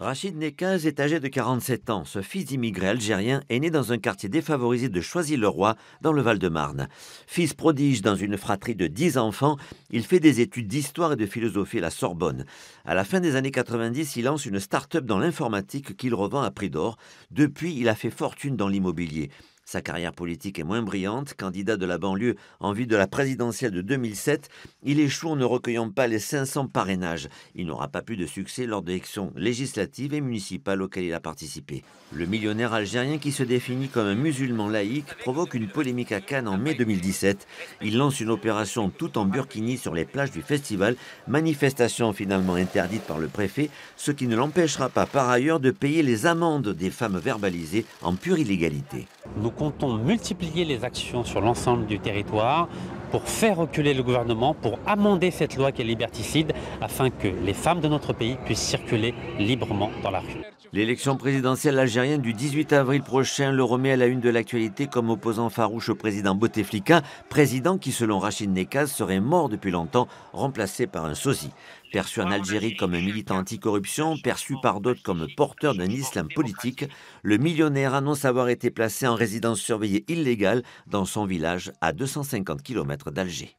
Rachid Nekkaz est âgé de 47 ans. Ce fils d'immigrés algériens est né dans un quartier défavorisé de Choisy-le-Roi, dans le Val-de-Marne. Fils prodige dans une fratrie de 10 enfants, il fait des études d'histoire et de philosophie à la Sorbonne. À la fin des années 90, il lance une start-up dans l'informatique qu'il revend à prix d'or. Depuis, il a fait fortune dans l'immobilier. Sa carrière politique est moins brillante. Candidat de la banlieue en vue de la présidentielle de 2007, il échoue en ne recueillant pas les 500 parrainages. Il n'aura pas plus de succès lors des élections législatives et municipales auxquelles il a participé. Le millionnaire algérien, qui se définit comme un musulman laïque, provoque une polémique à Cannes en mai 2017. Il lance une opération tout en burkini sur les plages du festival, manifestation finalement interdite par le préfet, ce qui ne l'empêchera pas par ailleurs de payer les amendes des femmes verbalisées en pure illégalité. Nous comptons multiplier les actions sur l'ensemble du territoire pour faire reculer le gouvernement, pour amender cette loi qui est liberticide, afin que les femmes de notre pays puissent circuler librement dans la rue. L'élection présidentielle algérienne du 18 avril prochain le remet à la une de l'actualité comme opposant farouche au président Bouteflika, président qui, selon Rachid Nekkaz, serait mort depuis longtemps, remplacé par un sosie. Perçu en Algérie comme un militant anticorruption, perçu par d'autres comme porteur d'un islam politique, le millionnaire annonce avoir été placé en résidence surveillée illégale dans son village à 250 km d'Alger.